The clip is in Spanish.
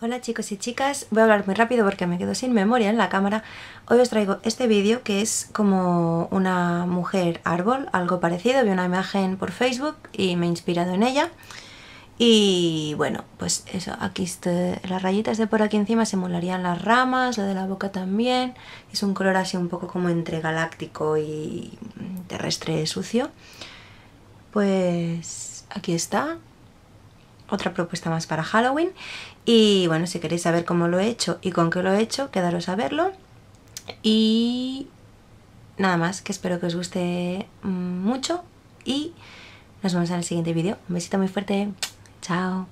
Hola chicos y chicas, voy a hablar muy rápido porque me quedo sin memoria en la cámara. Hoy os traigo este vídeo que es como una mujer árbol, algo parecido. Vi una imagen por Facebook y me he inspirado en ella. Y bueno, pues eso, aquí las rayitas de por aquí encima simularían las ramas, la de la boca también. Es un color así un poco como entre galáctico y terrestre sucio. Pues aquí está. Otra propuesta más para Halloween. Y bueno, si queréis saber cómo lo he hecho y con qué lo he hecho, quedaros a verlo. Y nada más, que espero que os guste mucho y nos vemos en el siguiente vídeo. Un besito muy fuerte, chao.